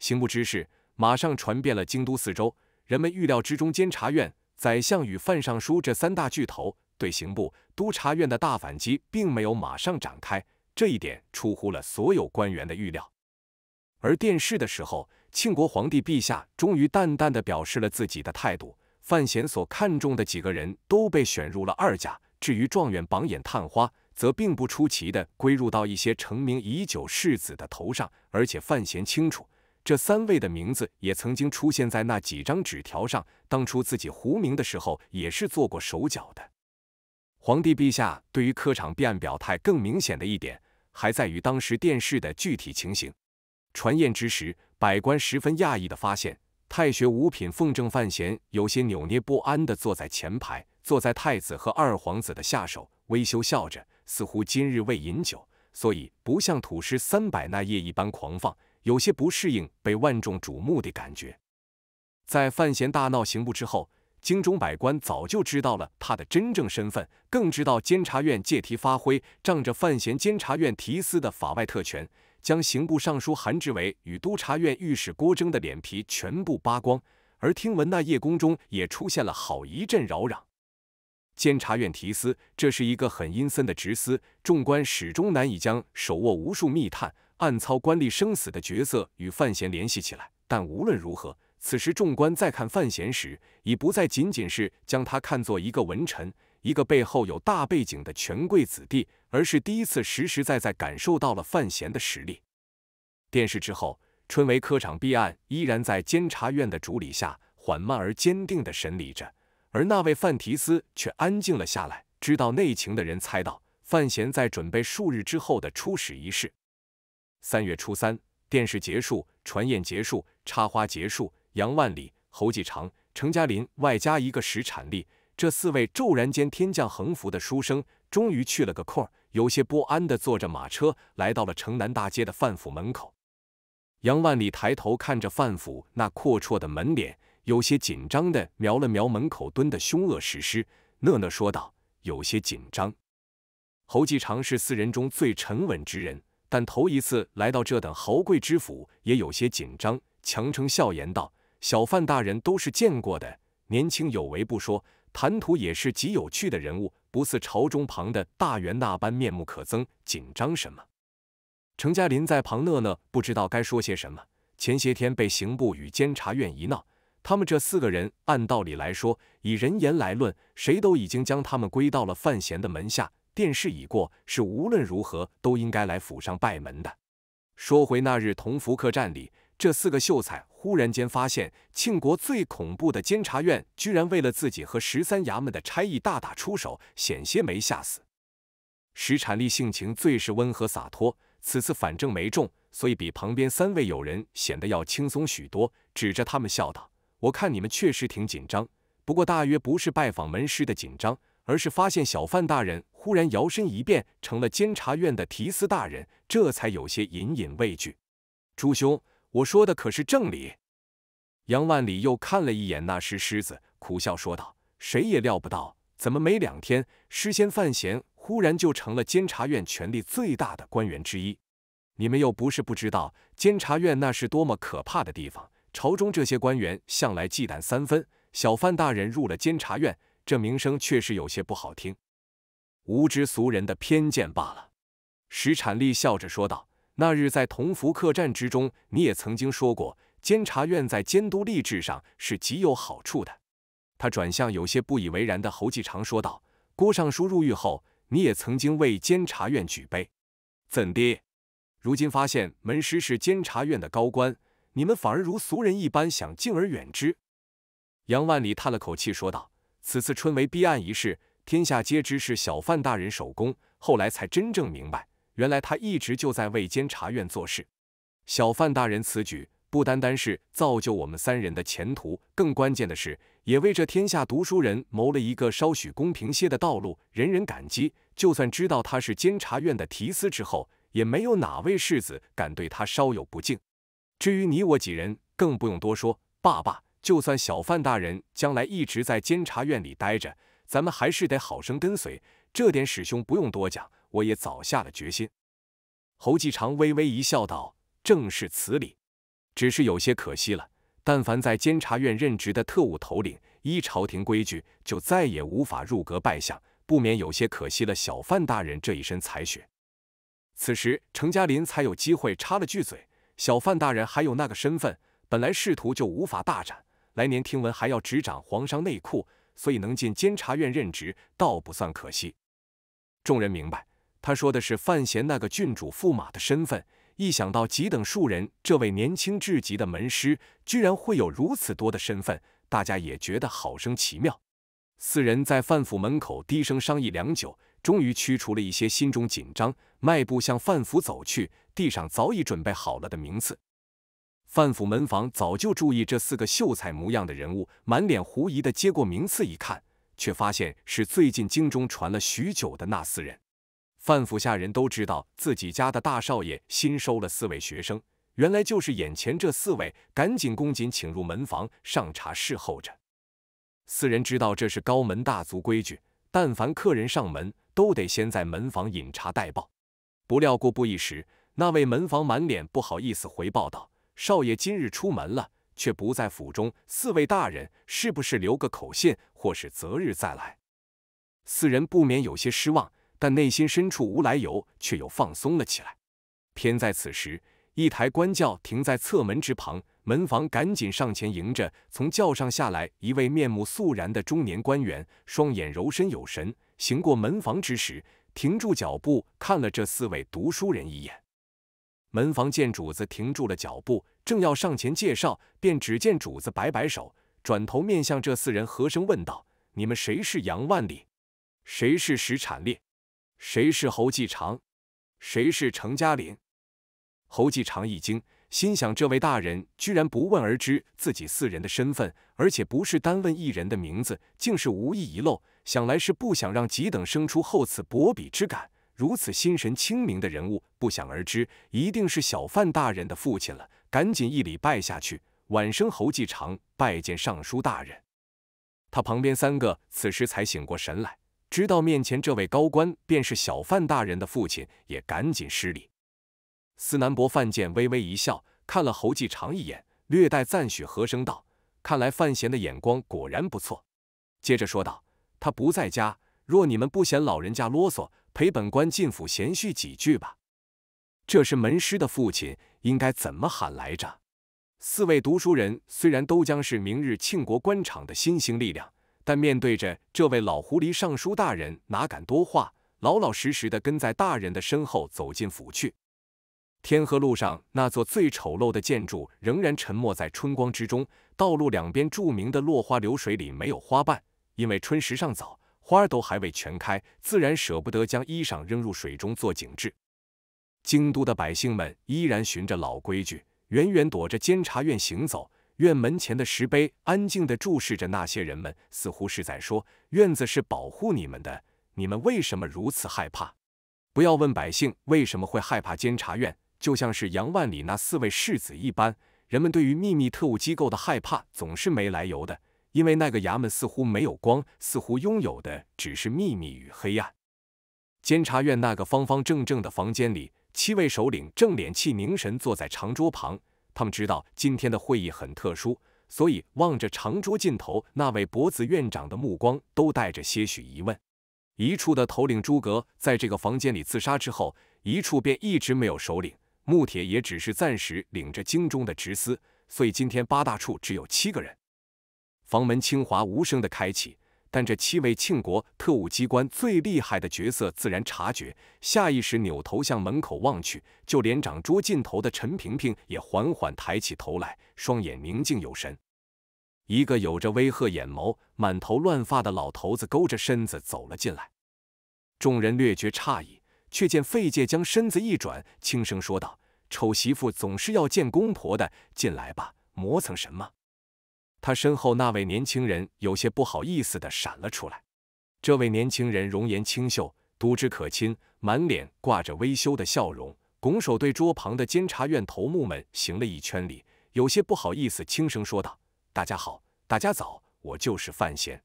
刑部之事马上传遍了京都四周，人们预料之中。监察院、宰相与范尚书这三大巨头对刑部、督察院的大反击并没有马上展开，这一点出乎了所有官员的预料。而殿试的时候，庆国皇帝陛下终于淡淡的表示了自己的态度。范闲所看重的几个人都被选入了二甲，至于状元、榜眼、探花，则并不出奇的归入到一些成名已久士子的头上。而且范闲清楚，这三位的名字也曾经出现在那几张纸条上，当初自己糊名的时候也是做过手脚的。皇帝陛下对于科场弊案表态更明显的一点，还在于当时殿试的具体情形。传宴之时，百官十分讶异的发现，太学五品奉正范闲有些扭捏不安的坐在前排，坐在太子和二皇子的下手，微羞笑着，似乎今日未饮酒，所以不像土诗300那夜一般狂放，有些不适应被万众瞩目的感觉。在范闲大闹刑部之后，京中百官早就知道了他的真正身份，更知道监察院借题发挥，仗着范闲监察院提司的法外特权，将刑部尚书韩志伟与督察院御史郭征的脸皮全部扒光。而听闻那夜宫中也出现了好一阵扰攘。监察院提司这是一个很阴森的职司，众官始终难以将手握无数密探、暗操官吏生死的角色与范闲联系起来。但无论如何，此时众官在看范闲时，已不再仅仅是将他看作一个文臣、一个背后有大背景的权贵子弟，而是第一次实实在在感受到了范闲的实力。殿试之后，春闱科场弊案依然在监察院的主理下缓慢而坚定地审理着，而那位范提司却安静了下来。知道内情的人猜到，范闲在准备数日之后的出使仪式。3月初3，殿试结束，传宴结束，插花结束，杨万里、侯继常、程家林外加一个石产力，这四位骤然间天降横幅的书生，终于去了个空，有些不安地坐着马车来到了城南大街的范府门口。杨万里抬头看着范府那阔绰的门脸，有些紧张地瞄了瞄门口蹲的凶恶石狮，讷讷说道：“有些紧张。”侯继常是四人中最沉稳之人，但头一次来到这等豪贵之府，也有些紧张，强撑笑言道：“小范大人都是见过的，年轻有为不说。”谈吐也是极有趣的人物，不似朝中旁的大员那般面目可憎，紧张什么？程家林在旁讷讷，不知道该说些什么。前些天被刑部与监察院一闹，他们这四个人按道理来说，以人言来论，谁都已经将他们归到了范闲的门下。殿试已过，是无论如何都应该来府上拜门的。说回那日同福客栈里，这四个秀才忽然间发现，庆国最恐怖的监察院居然为了自己和13衙门的差役大打出手，险些没吓死。石产力性情最是温和洒脱，此次反正没中，所以比旁边三位友人显得要轻松许多，指着他们笑道：“我看你们确实挺紧张，不过大约不是拜访门师的紧张，而是发现小范大人忽然摇身一变成了监察院的提司大人，这才有些隐隐畏惧。”“朱兄，我说的可是正理。”杨万里又看了一眼那石狮子，苦笑说道：“谁也料不到，怎么没2天，诗仙范闲忽然就成了监察院权力最大的官员之一。你们又不是不知道，监察院那是多么可怕的地方。朝中这些官员向来忌惮3分，小范大人入了监察院，这名声确实有些不好听。无知俗人的偏见罢了。”石产力笑着说道：“那日在同福客栈之中，你也曾经说过，监察院在监督吏治上是极有好处的。”他转向有些不以为然的侯继常说道：“郭尚书入狱后，你也曾经为监察院举杯，怎的？如今发现门师是监察院的高官，你们反而如俗人一般想敬而远之。”杨万里叹了口气说道：“此次春闱弊案一事，天下皆知是小范大人首功，后来才真正明白。”原来他一直就在为监察院做事。小范大人此举不单单是造就我们3人的前途，更关键的是也为这天下读书人谋了一个稍许公平些的道路，人人感激。就算知道他是监察院的提司之后，也没有哪位世子敢对他稍有不敬。至于你我几人，更不用多说。爸爸，就算小范大人将来一直在监察院里待着，咱们还是得好生跟随，这点史兄不用多讲，我也早下了决心。”侯继常微微一笑道：“正是此理。”只是有些可惜了。但凡在监察院任职的特务头领，依朝廷规矩，就再也无法入阁拜相，不免有些可惜了小范大人这一身才学。此时，程家林才有机会插了句嘴：“小范大人还有那个身份，本来仕途就无法大展，来年听闻还要执掌皇上内库，所以能进监察院任职，倒不算可惜。”众人明白，他说的是范闲那个郡主驸马的身份。一想到几等庶人这位年轻至极的门师，居然会有如此多的身份，大家也觉得好生奇妙。四人在范府门口低声商议良久，终于驱除了一些心中紧张，迈步向范府走去。地上早已准备好了的名次，范府门房早就注意这四个秀才模样的人物，满脸狐疑地接过名次一看，却发现是最近京中传了许久的那四人。范府下人都知道自己家的大少爷新收了四位学生，原来就是眼前这四位，赶紧恭谨请入门房上茶侍候着。四人知道这是高门大族规矩，但凡客人上门，都得先在门房饮茶待报。不料过不一时，那位门房满脸不好意思回报道：“少爷今日出门了，却不在府中，四位大人是不是留个口信，或是择日再来？”四人不免有些失望。但内心深处无来由，却又放松了起来。偏在此时，一台官轿停在侧门之旁，门房赶紧上前迎着。从轿上下来一位面目肃然的中年官员，双眼柔深有神，行过门房之时，停住脚步，看了这四位读书人一眼。门房见主子停住了脚步，正要上前介绍，便只见主子摆摆手，转头面向这四人和声问道：“你们谁是杨万里？谁是石产烈？谁是侯继长？谁是程家林？”侯继长一惊，心想这位大人居然不问而知自己四人的身份，而且不是单问一人的名字，竟是无意遗漏，想来是不想让己等生出厚此薄彼之感。如此心神清明的人物，不想而知一定是小范大人的父亲了，赶紧一礼拜下去，晚生侯继长拜见尚书大人。他旁边三个此时才醒过神来，知道面前这位高官便是小范大人的父亲，也赶紧施礼。司南伯范建微微一笑，看了侯继长一眼，略带赞许，和声道：“看来范闲的眼光果然不错。”接着说道：“他不在家，若你们不嫌老人家啰嗦，陪本官进府闲叙几句吧。”这是门师的父亲，应该怎么喊来着？四位读书人虽然都将是明日庆国官场的新兴力量，但面对着这位老狐狸尚书大人，哪敢多话，老老实实的跟在大人的身后走进府去。天河路上那座最丑陋的建筑仍然沉没在春光之中，道路两边著名的落花流水里没有花瓣，因为春时尚早，花都还未全开，自然舍不得将衣裳扔入水中做景致。京都的百姓们依然循着老规矩，远远躲着监察院行走。院门前的石碑安静地注视着那些人们，似乎是在说：“院子是保护你们的，你们为什么如此害怕？”不要问百姓为什么会害怕监察院，就像是杨万里那四位世子一般，人们对于秘密特务机构的害怕总是没来由的，因为那个衙门似乎没有光，似乎拥有的只是秘密与黑暗。监察院那个方方正正的房间里，七位首领正脸气凝神坐在长桌旁。他们知道今天的会议很特殊，所以望着长桌尽头那位伯子院长的目光都带着些许疑问。一处的头领诸葛在这个房间里自杀之后，一处便一直没有首领，穆铁也只是暂时领着京中的职司，所以今天八大处只有7个人。房门清华无声的开启，但这7位庆国特务机关最厉害的角色自然察觉，下意识扭头向门口望去，就连长桌尽头的陈萍萍也缓缓抬起头来，双眼宁静有神。一个有着微褐眼眸、满头乱发的老头子勾着身子走了进来，众人略觉诧异，却见费介将身子一转，轻声说道：“丑媳妇总是要见公婆的，进来吧，磨蹭什么？”他身后那位年轻人有些不好意思地闪了出来。这位年轻人容颜清秀，独之可亲，满脸挂着微羞的笑容，拱手对桌旁的监察院头目们行了一圈礼，有些不好意思轻声说道：“大家好，大家早，我就是范闲。”